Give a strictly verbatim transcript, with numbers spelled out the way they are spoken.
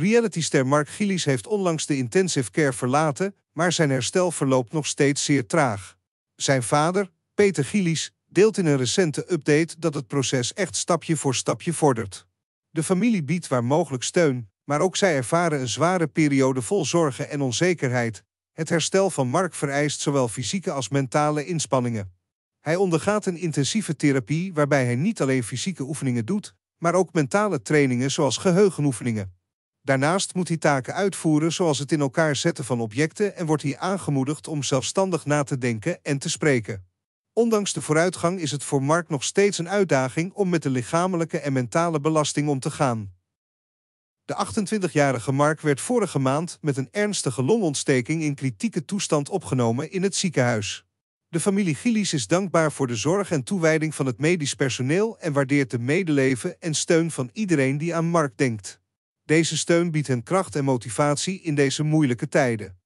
Realityster Mark Gillis heeft onlangs de intensive care verlaten, maar zijn herstel verloopt nog steeds zeer traag. Zijn vader, Peter Gillis, deelt in een recente update dat het proces echt stapje voor stapje vordert. De familie biedt waar mogelijk steun, maar ook zij ervaren een zware periode vol zorgen en onzekerheid. Het herstel van Mark vereist zowel fysieke als mentale inspanningen. Hij ondergaat een intensieve therapie waarbij hij niet alleen fysieke oefeningen doet, maar ook mentale trainingen zoals geheugenoefeningen. Daarnaast moet hij taken uitvoeren zoals het in elkaar zetten van objecten en wordt hij aangemoedigd om zelfstandig na te denken en te spreken. Ondanks de vooruitgang is het voor Mark nog steeds een uitdaging om met de lichamelijke en mentale belasting om te gaan. De achtentwintigjarige Mark werd vorige maand met een ernstige longontsteking in kritieke toestand opgenomen in het ziekenhuis. De familie Gillis is dankbaar voor de zorg en toewijding van het medisch personeel en waardeert de medeleven en steun van iedereen die aan Mark denkt. Deze steun biedt hen kracht en motivatie in deze moeilijke tijden.